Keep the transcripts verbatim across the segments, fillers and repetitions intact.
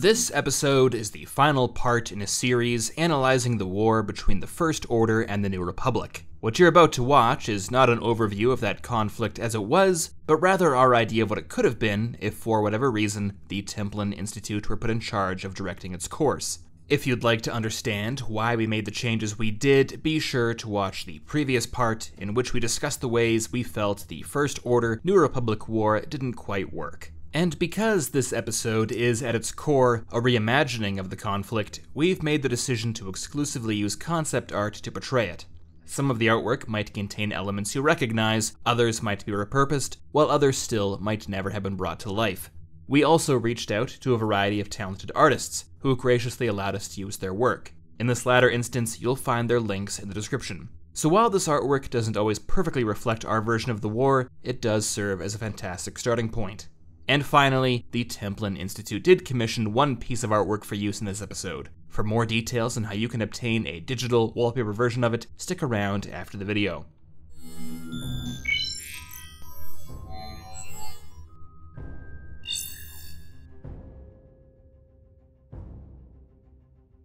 This episode is the final part in a series analyzing the war between the First Order and the New Republic. What you're about to watch is not an overview of that conflict as it was, but rather our idea of what it could have been if, for whatever reason, the Templin Institute were put in charge of directing its course. If you'd like to understand why we made the changes we did, be sure to watch the previous part, in which we discussed the ways we felt the First Order New Republic War didn't quite work. And because this episode is, at its core, a reimagining of the conflict, we've made the decision to exclusively use concept art to portray it. Some of the artwork might contain elements you recognize, others might be repurposed, while others still might never have been brought to life. We also reached out to a variety of talented artists, who graciously allowed us to use their work. In this latter instance, you'll find their links in the description. So while this artwork doesn't always perfectly reflect our version of the war, it does serve as a fantastic starting point. And finally, the Templin Institute did commission one piece of artwork for use in this episode. For more details on how you can obtain a digital wallpaper version of it, stick around after the video.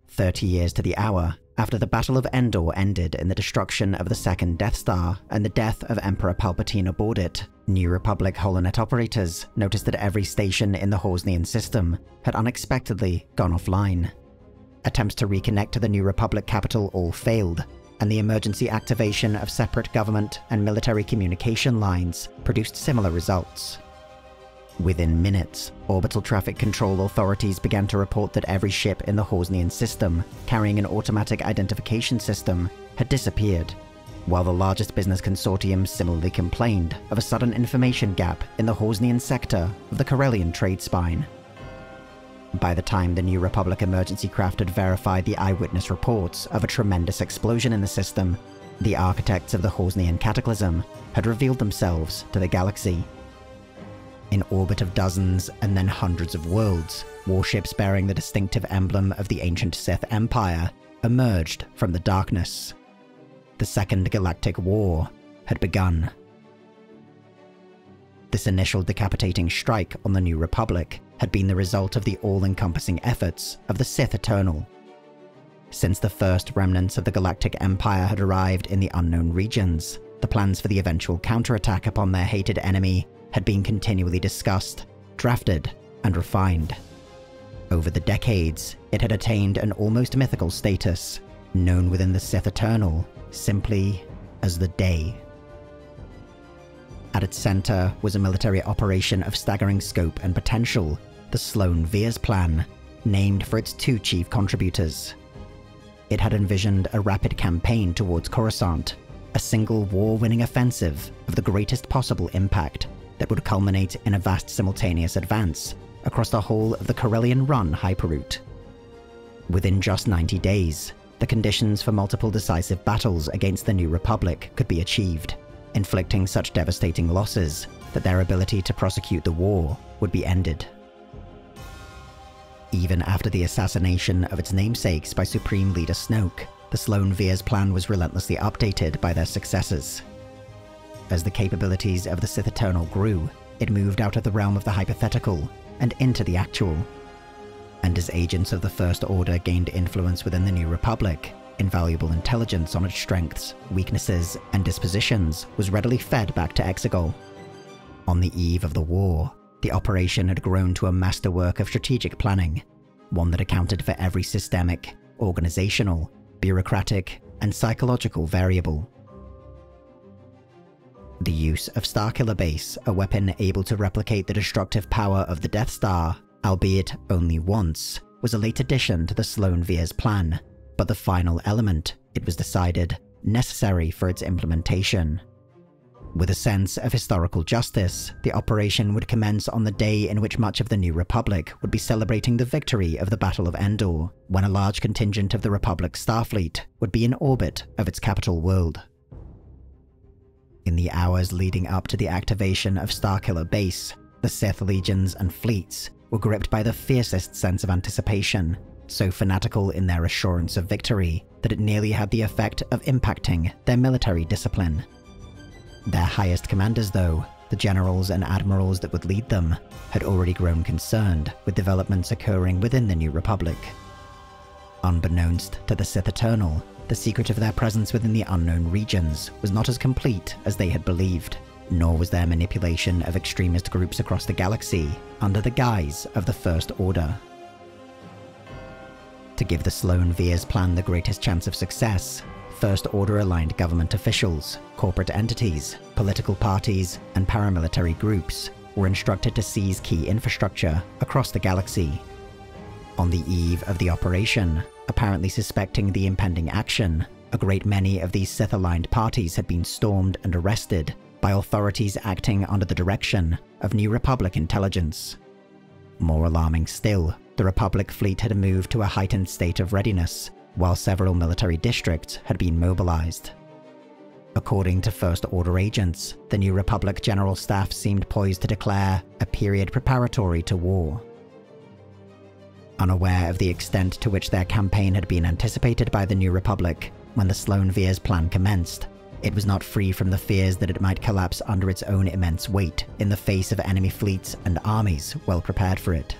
Thirty years to the hour after the Battle of Endor ended in the destruction of the Second Death Star and the death of Emperor Palpatine aboard it, New Republic holonet operators noticed that every station in the Hosnian system had unexpectedly gone offline. Attempts to reconnect to the New Republic capital all failed, and the emergency activation of separate government and military communication lines produced similar results. Within minutes, orbital traffic control authorities began to report that every ship in the Hosnian system, carrying an automatic identification system, had disappeared, while the largest business consortium similarly complained of a sudden information gap in the Hosnian sector of the Corellian trade spine. By the time the New Republic emergency craft had verified the eyewitness reports of a tremendous explosion in the system, the architects of the Hosnian Cataclysm had revealed themselves to the galaxy. In orbit of dozens and then hundreds of worlds, warships bearing the distinctive emblem of the ancient Sith Empire emerged from the darkness. The Second Galactic War had begun. This initial decapitating strike on the New Republic had been the result of the all-encompassing efforts of the Sith Eternal. Since the first remnants of the Galactic Empire had arrived in the Unknown Regions, the plans for the eventual counterattack upon their hated enemy had been continually discussed, drafted, and refined. Over the decades, it had attained an almost mythical status, known within the Sith Eternal simply as the Day. At its center was a military operation of staggering scope and potential, the Sloane-Veers plan, named for its two chief contributors. It had envisioned a rapid campaign towards Coruscant, a single war-winning offensive of the greatest possible impact, that would culminate in a vast simultaneous advance across the whole of the Corellian Run hyperroute. Within just ninety days, the conditions for multiple decisive battles against the New Republic could be achieved, inflicting such devastating losses that their ability to prosecute the war would be ended. Even after the assassination of its namesakes by Supreme Leader Snoke, the Sloane-Veers plan was relentlessly updated by their successors. As the capabilities of the Sith Eternal grew, it moved out of the realm of the hypothetical and into the actual. And as agents of the First Order gained influence within the New Republic, invaluable intelligence on its strengths, weaknesses, and dispositions was readily fed back to Exegol. On the eve of the war, the operation had grown to a masterwork of strategic planning, one that accounted for every systemic, organizational, bureaucratic, and psychological variable. The use of Starkiller Base, a weapon able to replicate the destructive power of the Death Star, albeit only once, was a late addition to the Sloane-Veers plan, but the final element, it was decided, necessary for its implementation. With a sense of historical justice, the operation would commence on the day in which much of the New Republic would be celebrating the victory of the Battle of Endor, when a large contingent of the Republic's Starfleet would be in orbit of its capital world. In the hours leading up to the activation of Starkiller Base, the Sith legions and fleets were gripped by the fiercest sense of anticipation, so fanatical in their assurance of victory that it nearly had the effect of impacting their military discipline. Their highest commanders, though, the generals and admirals that would lead them had already grown concerned with developments occurring within the New Republic. Unbeknownst to the Sith Eternal, the secret of their presence within the Unknown Regions was not as complete as they had believed, nor was their manipulation of extremist groups across the galaxy under the guise of the First Order. To give the Sloane-Veers plan the greatest chance of success, First Order aligned government officials, corporate entities, political parties, and paramilitary groups were instructed to seize key infrastructure across the galaxy. On the eve of the operation, apparently suspecting the impending action, a great many of these Sith-aligned parties had been stormed and arrested by authorities acting under the direction of New Republic intelligence. More alarming still, the Republic fleet had moved to a heightened state of readiness, while several military districts had been mobilized. According to First Order agents, the New Republic General Staff seemed poised to declare a period preparatory to war. Unaware of the extent to which their campaign had been anticipated by the New Republic, when the Sloane-Veers plan commenced, it was not free from the fears that it might collapse under its own immense weight in the face of enemy fleets and armies well prepared for it.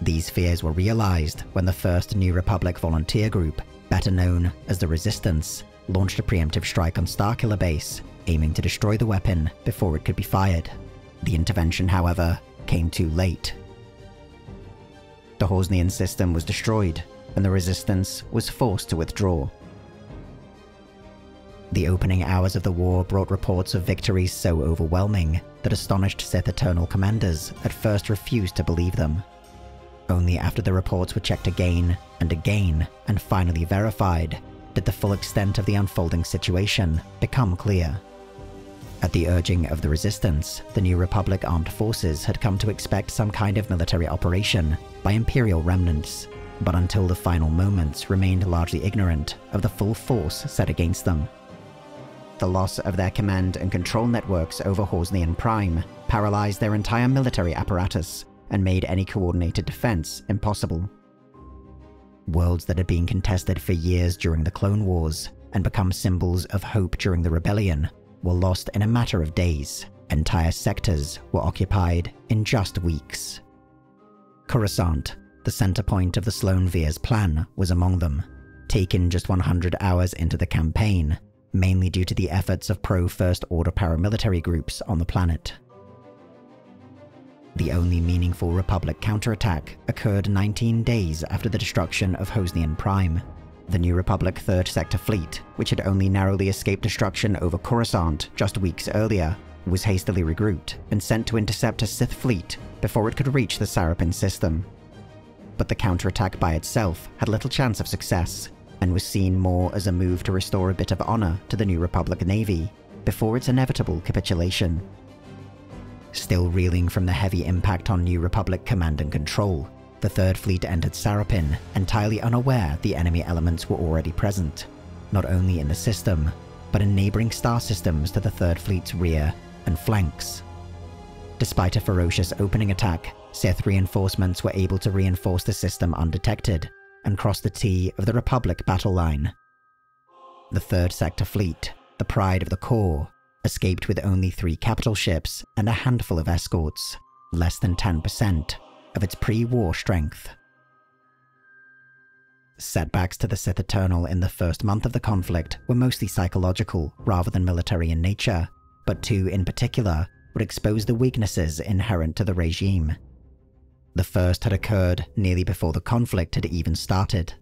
These fears were realized when the first New Republic volunteer group, better known as the Resistance, launched a preemptive strike on Starkiller Base, aiming to destroy the weapon before it could be fired. The intervention, however, came too late. The Hosnian system was destroyed, and the Resistance was forced to withdraw. The opening hours of the war brought reports of victories so overwhelming that astonished Sith Eternal commanders at first refused to believe them. Only after the reports were checked again and again and finally verified did the full extent of the unfolding situation become clear. At the urging of the Resistance, the New Republic armed forces had come to expect some kind of military operation by Imperial remnants, but until the final moments remained largely ignorant of the full force set against them. The loss of their command and control networks over Hosnian Prime paralyzed their entire military apparatus and made any coordinated defense impossible. Worlds that had been contested for years during the Clone Wars and become symbols of hope during the Rebellion were lost in a matter of days. Entire sectors were occupied in just weeks. Coruscant, the center point of the Sloane-Veers plan, was among them, taken just one hundred hours into the campaign, mainly due to the efforts of pro-First Order paramilitary groups on the planet. The only meaningful Republic counterattack occurred nineteen days after the destruction of Hosnian Prime. The New Republic Third Sector Fleet, which had only narrowly escaped destruction over Coruscant just weeks earlier, was hastily regrouped and sent to intercept a Sith fleet before it could reach the Sarapin system. But the counterattack by itself had little chance of success, and was seen more as a move to restore a bit of honor to the New Republic Navy before its inevitable capitulation. Still reeling from the heavy impact on New Republic command and control, the Third Fleet entered Sarapin, entirely unaware the enemy elements were already present, not only in the system, but in neighboring star systems to the Third Fleet's rear and flanks. Despite a ferocious opening attack, Sith reinforcements were able to reinforce the system undetected, and cross the T of the Republic battle line. The Third Sector Fleet, the pride of the Corps, escaped with only three capital ships and a handful of escorts, less than ten percent of its pre-war strength. Setbacks to the Sith Eternal in the first month of the conflict were mostly psychological rather than military in nature, but two in particular would expose the weaknesses inherent to the regime. The first had occurred nearly before the conflict had even started.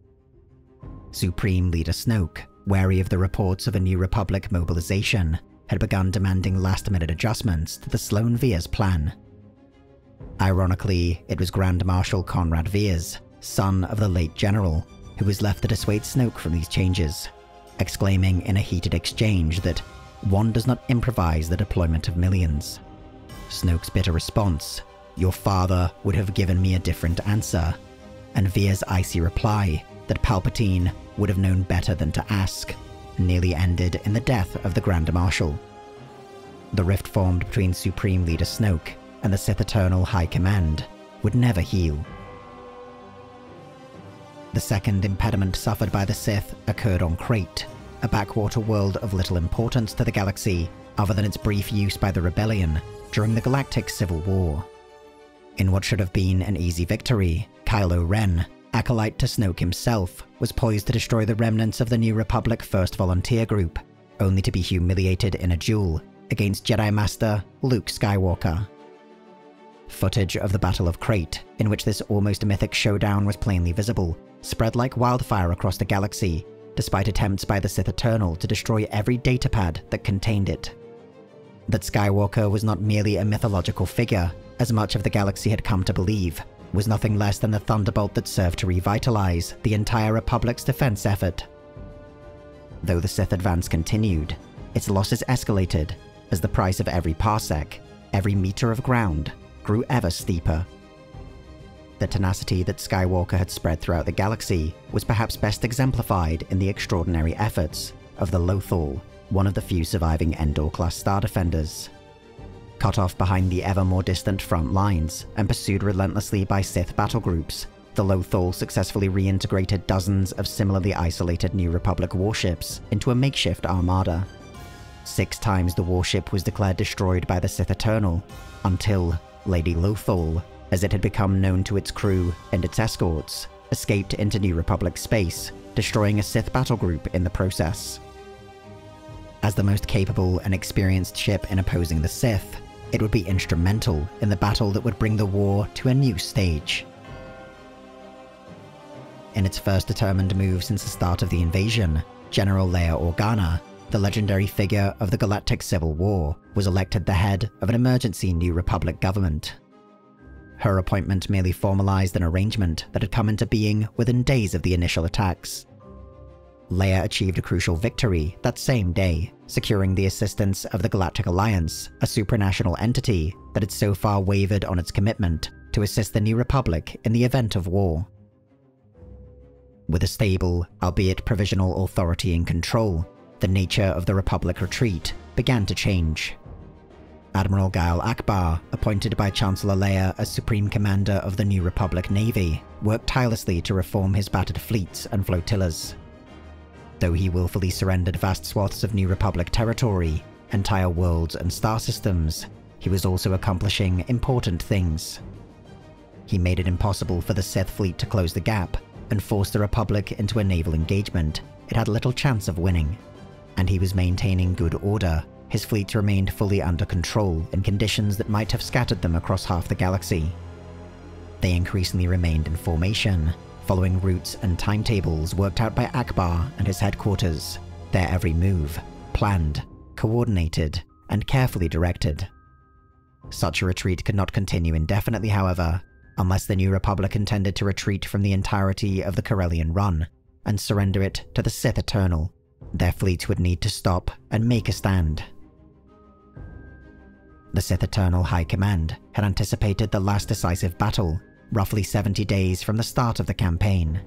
Supreme Leader Snoke, wary of the reports of a New Republic mobilization, had begun demanding last-minute adjustments to the Sloane-Veers plan. Ironically, it was Grand Marshal Conrad Veers, son of the late general, who was left to dissuade Snoke from these changes, exclaiming in a heated exchange that one does not improvise the deployment of millions. Snoke's bitter response, "Your father would have given me a different answer," and Veer's icy reply that Palpatine would have known better than to ask, nearly ended in the death of the Grand Marshal. The rift formed between Supreme Leader Snoke and the Sith Eternal High Command would never heal. The second impediment suffered by the Sith occurred on Crate, a backwater world of little importance to the galaxy other than its brief use by the Rebellion during the Galactic Civil War. In what should have been an easy victory, Kylo Ren, acolyte to Snoke himself, was poised to destroy the remnants of the New Republic First Volunteer Group, only to be humiliated in a duel against Jedi Master Luke Skywalker. Footage of the Battle of Crate, in which this almost mythic showdown was plainly visible, spread like wildfire across the galaxy, despite attempts by the Sith Eternal to destroy every datapad that contained it. That Skywalker was not merely a mythological figure, as much of the galaxy had come to believe, was nothing less than the thunderbolt that served to revitalize the entire Republic's defense effort. Though the Sith advance continued, its losses escalated as the price of every parsec, every meter of ground, grew ever steeper. The tenacity that Skywalker had spread throughout the galaxy was perhaps best exemplified in the extraordinary efforts of the Lothal, one of the few surviving Endor-class star defenders. Cut off behind the ever more distant front lines and pursued relentlessly by Sith battlegroups, the Lothal successfully reintegrated dozens of similarly isolated New Republic warships into a makeshift armada. Six times the warship was declared destroyed by the Sith Eternal, until Lady Lothal, as it had become known to its crew and its escorts, escaped into New Republic space, destroying a Sith battlegroup in the process. As the most capable and experienced ship in opposing the Sith, it would be instrumental in the battle that would bring the war to a new stage. In its first determined move since the start of the invasion, General Leia Organa, the legendary figure of the Galactic Civil War, was elected the head of an emergency New Republic government. Her appointment merely formalized an arrangement that had come into being within days of the initial attacks. Leia achieved a crucial victory that same day, securing the assistance of the Galactic Alliance, a supranational entity that had so far wavered on its commitment to assist the New Republic in the event of war. With a stable, albeit provisional, authority and control, the nature of the Republic retreat began to change. Admiral Gial Ackbar, appointed by Chancellor Leia as Supreme Commander of the New Republic Navy, worked tirelessly to reform his battered fleets and flotillas. Though he willfully surrendered vast swaths of New Republic territory, entire worlds and star systems, he was also accomplishing important things. He made it impossible for the Sith fleet to close the gap, and forced the Republic into a naval engagement it had little chance of winning, and he was maintaining good order. His fleets remained fully under control in conditions that might have scattered them across half the galaxy. They increasingly remained in formation, following routes and timetables worked out by Ackbar and his headquarters, their every move planned, coordinated, and carefully directed. Such a retreat could not continue indefinitely, however, unless the New Republic intended to retreat from the entirety of the Corellian Run and surrender it to the Sith Eternal. Their fleets would need to stop and make a stand. The Sith Eternal High Command had anticipated the last decisive battle, roughly seventy days from the start of the campaign.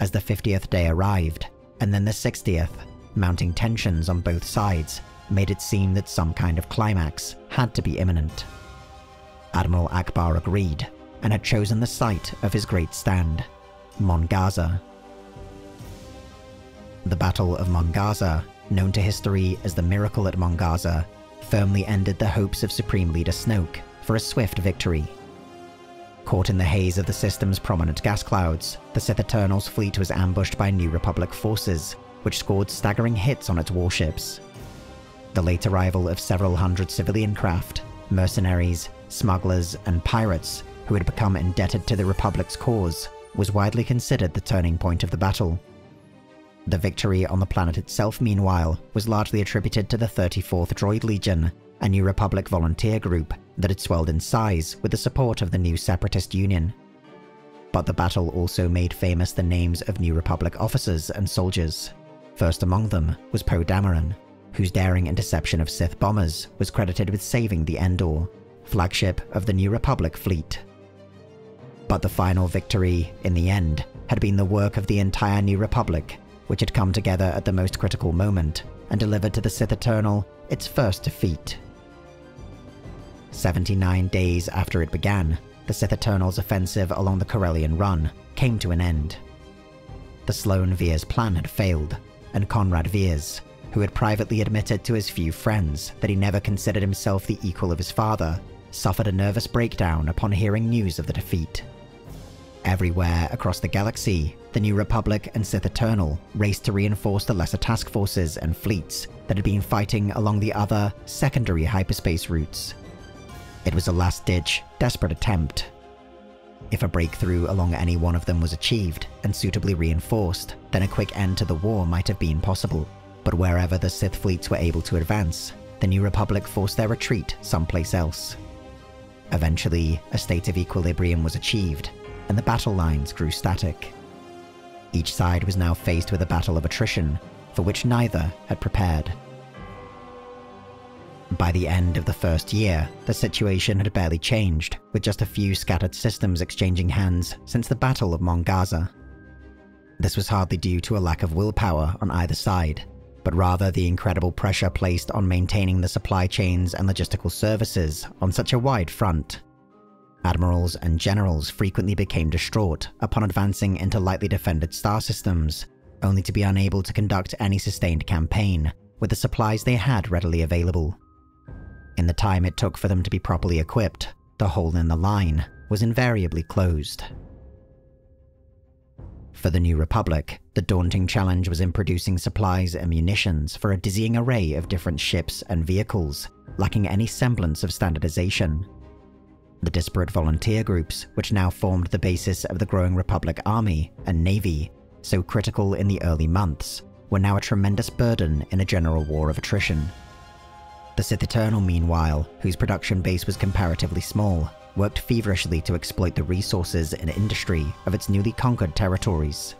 As the fiftieth day arrived, and then the sixtieth, mounting tensions on both sides made it seem that some kind of climax had to be imminent. Admiral Ackbar agreed, and had chosen the site of his great stand, Mongaza. The Battle of Mongaza, known to history as the Miracle at Mongaza, firmly ended the hopes of Supreme Leader Snoke for a swift victory. Caught in the haze of the system's prominent gas clouds, the Sith Eternal's fleet was ambushed by New Republic forces, which scored staggering hits on its warships. The late arrival of several hundred civilian craft, mercenaries, smugglers, and pirates who had become indebted to the Republic's cause was widely considered the turning point of the battle. The victory on the planet itself, meanwhile, was largely attributed to the thirty-fourth Droid Legion, a New Republic volunteer group that had swelled in size with the support of the new Separatist Union. But the battle also made famous the names of New Republic officers and soldiers. First among them was Poe Dameron, whose daring interception of Sith bombers was credited with saving the Endor, flagship of the New Republic fleet. But the final victory, in the end, had been the work of the entire New Republic, which had come together at the most critical moment and delivered to the Sith Eternal its first defeat. seventy-nine days after it began, the Sith Eternal's offensive along the Corellian Run came to an end. The Sloane-Veers plan had failed, and Conrad Veers, who had privately admitted to his few friends that he never considered himself the equal of his father, suffered a nervous breakdown upon hearing news of the defeat. Everywhere across the galaxy, the New Republic and Sith Eternal raced to reinforce the lesser task forces and fleets that had been fighting along the other, secondary hyperspace routes. It was a last-ditch, desperate attempt. If a breakthrough along any one of them was achieved and suitably reinforced, then a quick end to the war might have been possible. But wherever the Sith fleets were able to advance, the New Republic forced their retreat someplace else. Eventually, a state of equilibrium was achieved, and the battle lines grew static. Each side was now faced with a battle of attrition, for which neither had prepared. By the end of the first year, the situation had barely changed, with just a few scattered systems exchanging hands since the Battle of Mongaza. This was hardly due to a lack of willpower on either side, but rather the incredible pressure placed on maintaining the supply chains and logistical services on such a wide front. Admirals and generals frequently became distraught upon advancing into lightly defended star systems, only to be unable to conduct any sustained campaign with the supplies they had readily available. In the time it took for them to be properly equipped, the hole in the line was invariably closed. For the New Republic, the daunting challenge was in producing supplies and munitions for a dizzying array of different ships and vehicles, lacking any semblance of standardization. The disparate volunteer groups, which now formed the basis of the growing Republic Army and Navy, so critical in the early months, were now a tremendous burden in a general war of attrition. The Sith Eternal, meanwhile, whose production base was comparatively small, worked feverishly to exploit the resources and industry of its newly conquered territories.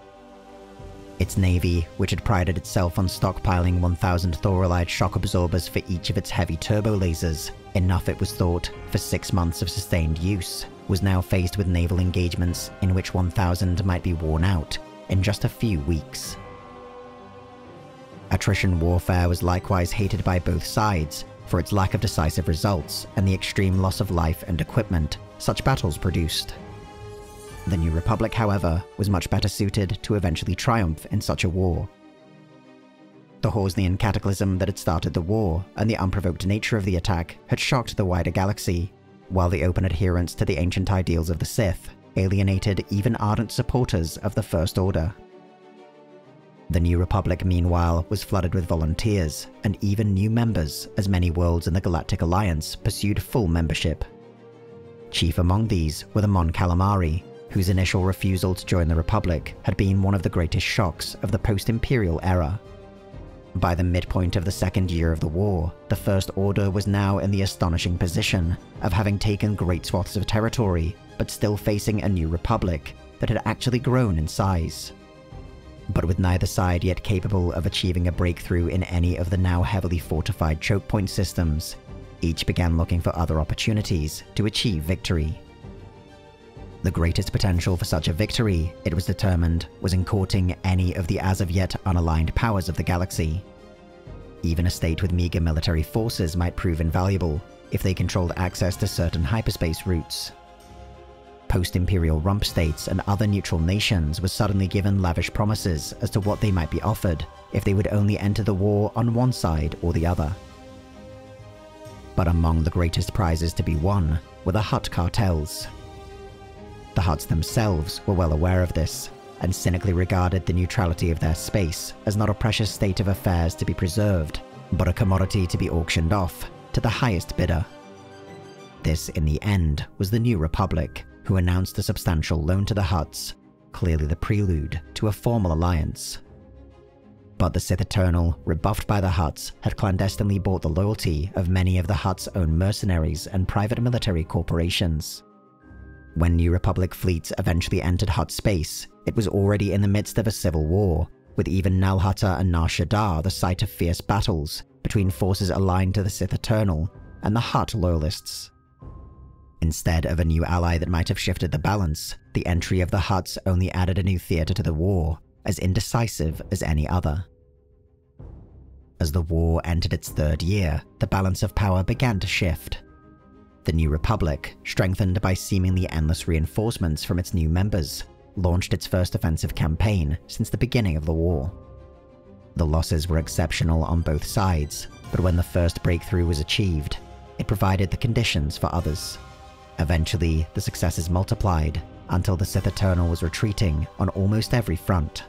Its navy, which had prided itself on stockpiling one thousand Thorolite shock absorbers for each of its heavy turbo lasers, enough it was thought for six months of sustained use, was now faced with naval engagements in which one thousand might be worn out in just a few weeks. Attrition warfare was likewise hated by both sides for its lack of decisive results and the extreme loss of life and equipment such battles produced. The New Republic, however, was much better suited to eventually triumph in such a war. The Hosnian Cataclysm that had started the war and the unprovoked nature of the attack had shocked the wider galaxy, while the open adherence to the ancient ideals of the Sith alienated even ardent supporters of the First Order. The New Republic, meanwhile, was flooded with volunteers, and even new members, as many worlds in the Galactic Alliance pursued full membership. Chief among these were the Mon Calamari, whose initial refusal to join the Republic had been one of the greatest shocks of the post-imperial era. By the midpoint of the second year of the war, the First Order was now in the astonishing position of having taken great swaths of territory, but still facing a New Republic that had actually grown in size. But with neither side yet capable of achieving a breakthrough in any of the now heavily fortified choke point systems, each began looking for other opportunities to achieve victory. The greatest potential for such a victory, it was determined, was in courting any of the as-of-yet unaligned powers of the galaxy. Even a state with meager military forces might prove invaluable if they controlled access to certain hyperspace routes. Post-imperial rump states and other neutral nations were suddenly given lavish promises as to what they might be offered if they would only enter the war on one side or the other. But among the greatest prizes to be won were the Hutt cartels. The Hutts themselves were well aware of this, and cynically regarded the neutrality of their space as not a precious state of affairs to be preserved, but a commodity to be auctioned off to the highest bidder. This, in the end, was the New Republic, who announced a substantial loan to the Hutts, clearly the prelude to a formal alliance. But the Sith Eternal, rebuffed by the Hutts, had clandestinely bought the loyalty of many of the Hutts' own mercenaries and private military corporations. When New Republic fleets eventually entered Hutt space, it was already in the midst of a civil war, with even Nalhutta and Nar Shaddaa the site of fierce battles between forces aligned to the Sith Eternal and the Hutt loyalists. Instead of a new ally that might have shifted the balance, the entry of the Hutts only added a new theater to the war, as indecisive as any other. As the war entered its third year, the balance of power began to shift. The New Republic, strengthened by seemingly endless reinforcements from its new members, launched its first offensive campaign since the beginning of the war. The losses were exceptional on both sides, but when the first breakthrough was achieved, it provided the conditions for others. Eventually, the successes multiplied, until the Sith Eternal was retreating on almost every front.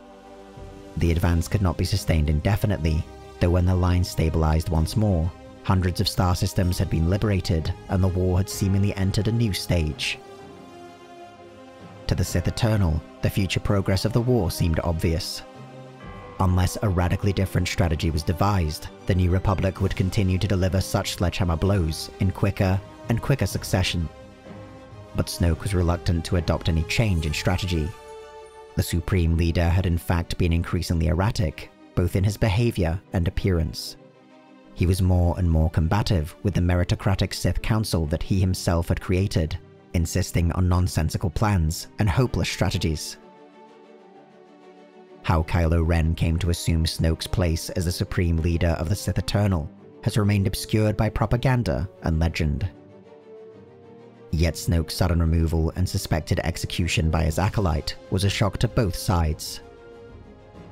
The advance could not be sustained indefinitely, though when the line stabilized once more, hundreds of star systems had been liberated and the war had seemingly entered a new stage. To the Sith Eternal, the future progress of the war seemed obvious. Unless a radically different strategy was devised, the New Republic would continue to deliver such sledgehammer blows in quicker and quicker succession. But Snoke was reluctant to adopt any change in strategy. The Supreme Leader had in fact been increasingly erratic, both in his behavior and appearance. He was more and more combative with the meritocratic Sith Council that he himself had created, insisting on nonsensical plans and hopeless strategies. How Kylo Ren came to assume Snoke's place as the Supreme Leader of the Sith Eternal has remained obscured by propaganda and legend. Yet Snoke's sudden removal and suspected execution by his acolyte was a shock to both sides.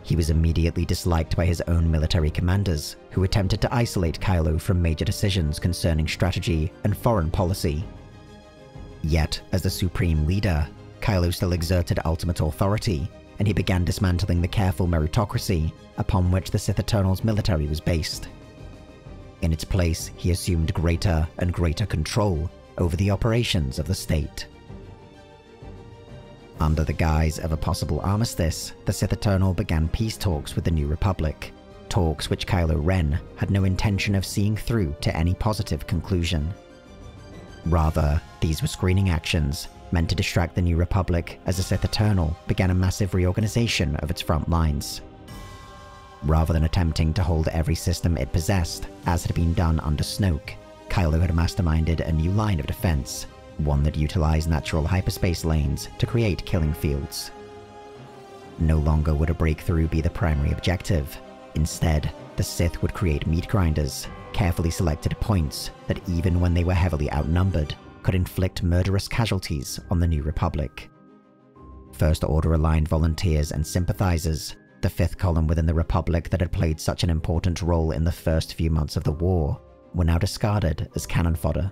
He was immediately disliked by his own military commanders, who attempted to isolate Kylo from major decisions concerning strategy and foreign policy. Yet, as the Supreme Leader, Kylo still exerted ultimate authority, and he began dismantling the careful meritocracy upon which the Sith Eternal's military was based. In its place, he assumed greater and greater control over the operations of the state. Under the guise of a possible armistice, the Sith Eternal began peace talks with the New Republic, talks which Kylo Ren had no intention of seeing through to any positive conclusion. Rather, these were screening actions meant to distract the New Republic as the Sith Eternal began a massive reorganization of its front lines. Rather than attempting to hold every system it possessed, as had been done under Snoke, Kylo had masterminded a new line of defense, one that utilized natural hyperspace lanes to create killing fields. No longer would a breakthrough be the primary objective. Instead, the Sith would create meat grinders, carefully selected points that even when they were heavily outnumbered, could inflict murderous casualties on the New Republic. First Order aligned volunteers and sympathizers, the fifth column within the Republic that had played such an important role in the first few months of the war, were now discarded as cannon fodder.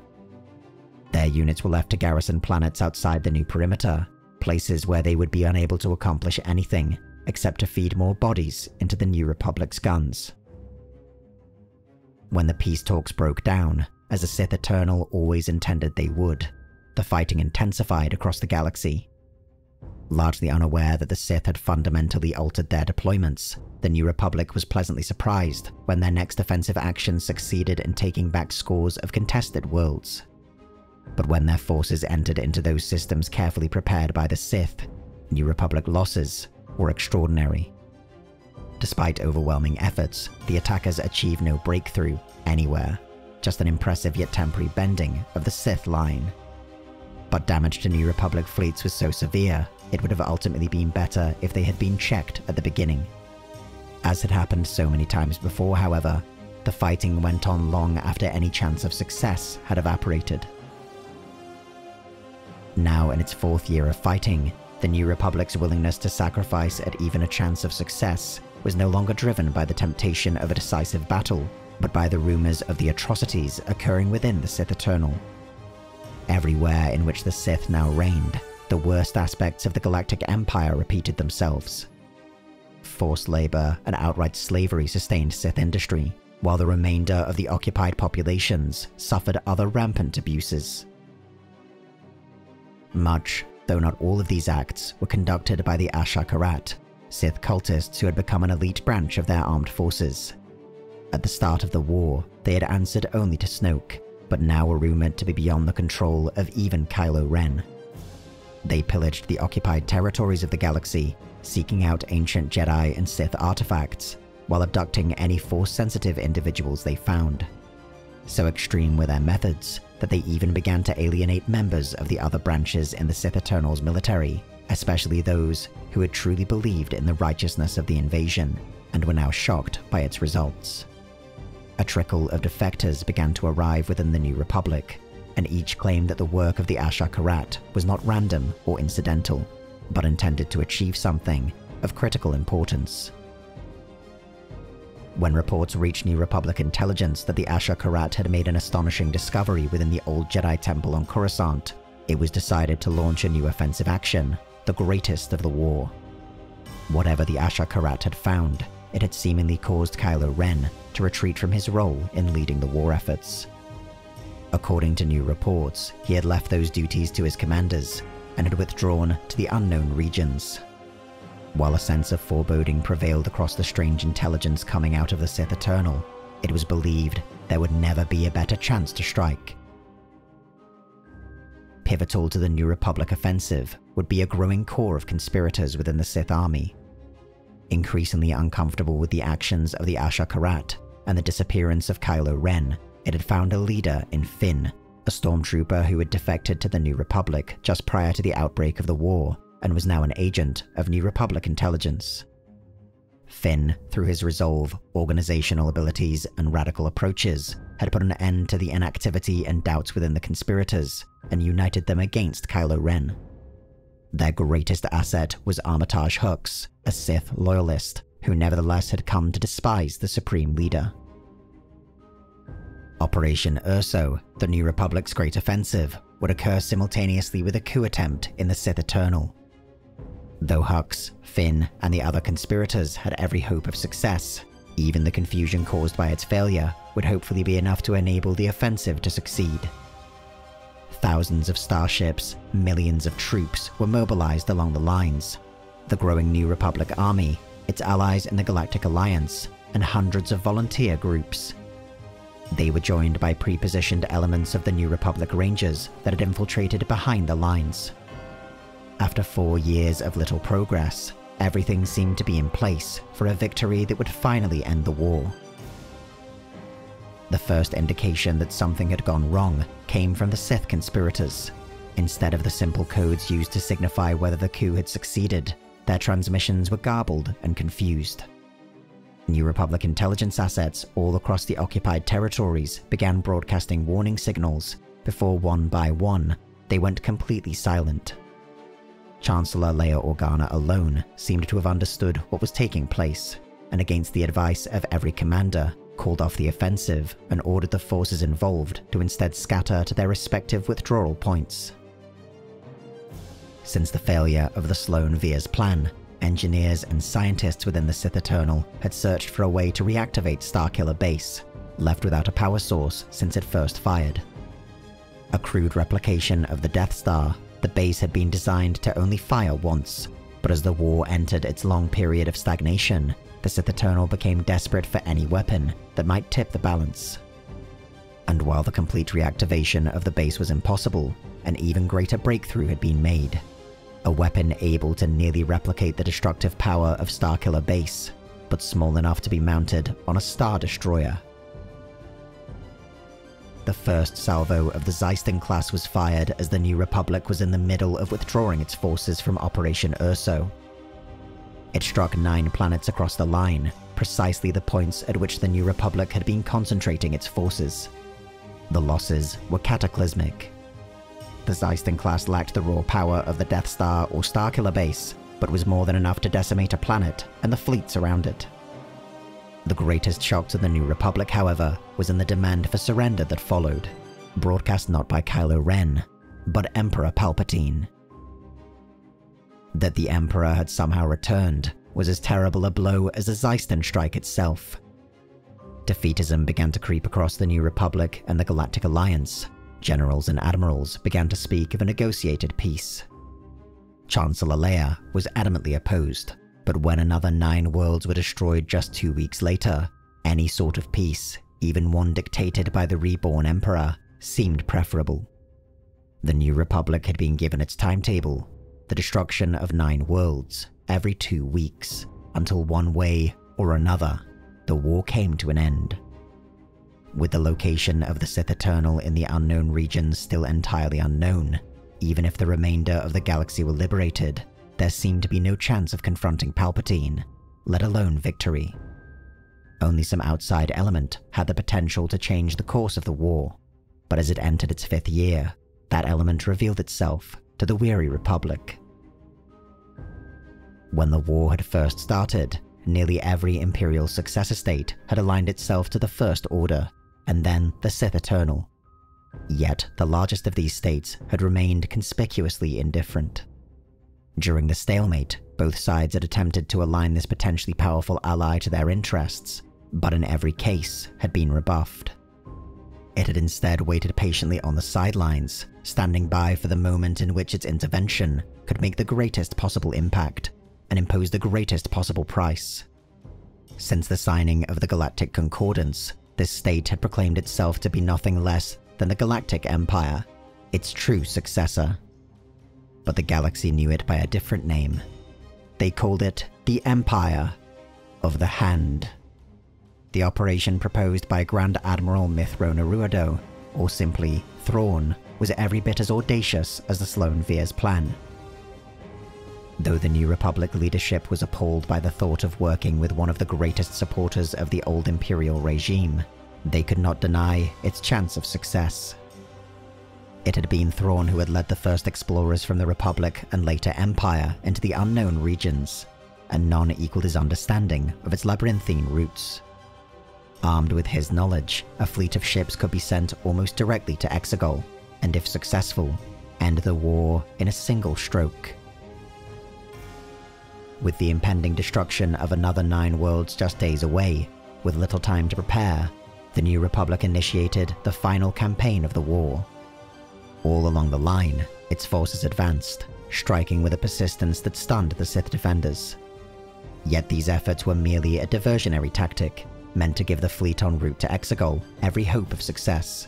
Their units were left to garrison planets outside the new perimeter, places where they would be unable to accomplish anything except to feed more bodies into the New Republic's guns. When the peace talks broke down, as the Sith Eternal always intended they would, the fighting intensified across the galaxy. Largely unaware that the Sith had fundamentally altered their deployments, the New Republic was pleasantly surprised when their next offensive action succeeded in taking back scores of contested worlds. But when their forces entered into those systems carefully prepared by the Sith, New Republic losses were extraordinary. Despite overwhelming efforts, the attackers achieved no breakthrough anywhere, just an impressive yet temporary bending of the Sith line. But damage to New Republic fleets was so severe, it would have ultimately been better if they had been checked at the beginning. As had happened so many times before, however, the fighting went on long after any chance of success had evaporated. Now in its fourth year of fighting, the New Republic's willingness to sacrifice at even a chance of success was no longer driven by the temptation of a decisive battle, but by the rumors of the atrocities occurring within the Sith Eternal. Everywhere in which the Sith now reigned, the worst aspects of the Galactic Empire repeated themselves. Forced labor and outright slavery sustained Sith industry, while the remainder of the occupied populations suffered other rampant abuses. Much, though not all of these acts, were conducted by the Asha'karat, Sith cultists who had become an elite branch of their armed forces. At the start of the war, they had answered only to Snoke, but now were rumored to be beyond the control of even Kylo Ren. They pillaged the occupied territories of the galaxy, seeking out ancient Jedi and Sith artifacts, while abducting any Force-sensitive individuals they found. So extreme were their methods that they even began to alienate members of the other branches in the Sith Eternal's military, especially those who had truly believed in the righteousness of the invasion, and were now shocked by its results. A trickle of defectors began to arrive within the New Republic, and each claimed that the work of the Asha'karat was not random or incidental, but intended to achieve something of critical importance. when reports reached New Republic intelligence that the Asha'karat had made an astonishing discovery within the old Jedi Temple on Coruscant, it was decided to launch a new offensive action, the greatest of the war. Whatever the Asha'karat had found, it had seemingly caused Kylo Ren to retreat from his role in leading the war efforts. According to new reports, he had left those duties to his commanders and had withdrawn to the Unknown Regions. While a sense of foreboding prevailed across the strange intelligence coming out of the Sith Eternal, it was believed there would never be a better chance to strike. Pivotal to the New Republic offensive would be a growing core of conspirators within the Sith Army. Increasingly uncomfortable with the actions of the Asha'karat and the disappearance of Kylo Ren, it had found a leader in Finn, a stormtrooper who had defected to the New Republic just prior to the outbreak of the war, and was now an agent of New Republic intelligence. Finn, through his resolve, organizational abilities, and radical approaches, had put an end to the inactivity and doubts within the conspirators, and united them against Kylo Ren. Their greatest asset was Armitage Hux, a Sith loyalist, who nevertheless had come to despise the Supreme Leader. Operation Urso, the New Republic's great offensive, would occur simultaneously with a coup attempt in the Sith Eternal. Though Hux, Finn, and the other conspirators had every hope of success, even the confusion caused by its failure would hopefully be enough to enable the offensive to succeed. Thousands of starships, millions of troops were mobilized along the lines. The growing New Republic army, its allies in the Galactic Alliance, and hundreds of volunteer groups. They were joined by pre-positioned elements of the New Republic Rangers that had infiltrated behind the lines. After four years of little progress, everything seemed to be in place for a victory that would finally end the war. The first indication that something had gone wrong came from the Sith conspirators. Instead of the simple codes used to signify whether the coup had succeeded, their transmissions were garbled and confused. New Republic intelligence assets all across the occupied territories began broadcasting warning signals before, one by one, they went completely silent. Chancellor Leia Organa alone seemed to have understood what was taking place, and against the advice of every commander, called off the offensive and ordered the forces involved to instead scatter to their respective withdrawal points. Since the failure of the Sloane-Veers plan, engineers and scientists within the Sith Eternal had searched for a way to reactivate Starkiller Base, left without a power source since it first fired. A crude replication of the Death Star, the base had been designed to only fire once, but as the war entered its long period of stagnation, the Sith Eternal became desperate for any weapon that might tip the balance. And while the complete reactivation of the base was impossible, an even greater breakthrough had been made. A weapon able to nearly replicate the destructive power of Starkiller Base, but small enough to be mounted on a Star Destroyer. The first salvo of the Zeisten-class was fired as the New Republic was in the middle of withdrawing its forces from Operation Urso. It struck nine planets across the line, precisely the points at which the New Republic had been concentrating its forces. The losses were cataclysmic. The Zeisten-class lacked the raw power of the Death Star or Starkiller Base, but was more than enough to decimate a planet and the fleets around it. The greatest shock to the New Republic, however, was in the demand for surrender that followed, broadcast not by Kylo Ren, but Emperor Palpatine. That the Emperor had somehow returned was as terrible a blow as the Zeisten strike itself. Defeatism began to creep across the New Republic and the Galactic Alliance. Generals and admirals began to speak of a negotiated peace. Chancellor Leia was adamantly opposed. But when another nine worlds were destroyed just two weeks later, any sort of peace, even one dictated by the reborn Emperor, seemed preferable. The New Republic had been given its timetable, the destruction of nine worlds, every two weeks, until one way or another, the war came to an end. With the location of the Sith Eternal in the Unknown Regions still entirely unknown, even if the remainder of the galaxy were liberated, there seemed to be no chance of confronting Palpatine, let alone victory. Only some outside element had the potential to change the course of the war, but as it entered its fifth year, that element revealed itself to the weary Republic. When the war had first started, nearly every Imperial successor state had aligned itself to the First Order, and then the Sith Eternal. Yet the largest of these states had remained conspicuously indifferent. During the stalemate, both sides had attempted to align this potentially powerful ally to their interests, but in every case had been rebuffed. It had instead waited patiently on the sidelines, standing by for the moment in which its intervention could make the greatest possible impact and impose the greatest possible price. Since the signing of the Galactic Concordance, this state had proclaimed itself to be nothing less than the Galactic Empire, its true successor. But the galaxy knew it by a different name. They called it the Empire of the Hand. The operation proposed by Grand Admiral Mithro Naruado, or simply Thrawn, was every bit as audacious as the Sloane-Veers plan. Though the New Republic leadership was appalled by the thought of working with one of the greatest supporters of the old Imperial regime, they could not deny its chance of success. It had been Thrawn who had led the first explorers from the Republic and later Empire into the Unknown Regions, and none equaled his understanding of its labyrinthine routes. Armed with his knowledge, a fleet of ships could be sent almost directly to Exegol, and if successful, end the war in a single stroke. With the impending destruction of another nine worlds just days away, with little time to prepare, the New Republic initiated the final campaign of the war. All along the line, its forces advanced, striking with a persistence that stunned the Sith defenders. Yet these efforts were merely a diversionary tactic, meant to give the fleet en route to Exegol every hope of success.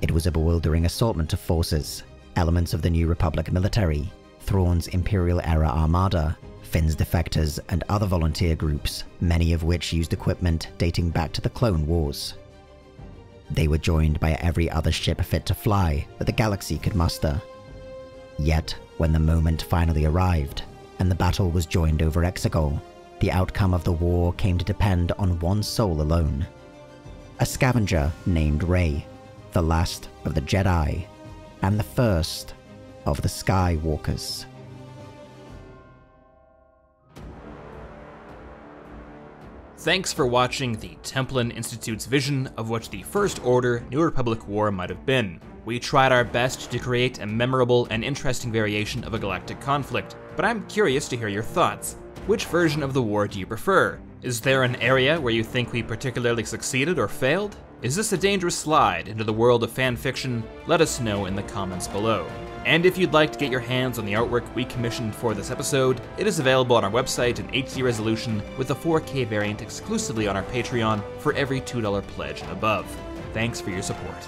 It was a bewildering assortment of forces, elements of the New Republic military, Thrawn's Imperial-era armada, Finn's defectors and other volunteer groups, many of which used equipment dating back to the Clone Wars. They were joined by every other ship fit to fly that the galaxy could muster. Yet, when the moment finally arrived, and the battle was joined over Exegol, the outcome of the war came to depend on one soul alone. A scavenger named Rey, the last of the Jedi, and the first of the Skywalkers. Thanks for watching the Templin Institute's vision of what the First Order New Republic War might have been. We tried our best to create a memorable and interesting variation of a galactic conflict, but I'm curious to hear your thoughts. Which version of the war do you prefer? Is there an area where you think we particularly succeeded or failed? Is this a dangerous slide into the world of fan fiction? Let us know in the comments below. And if you'd like to get your hands on the artwork we commissioned for this episode, it is available on our website in H D resolution with a four K variant exclusively on our Patreon for every two dollar pledge and above. Thanks for your support.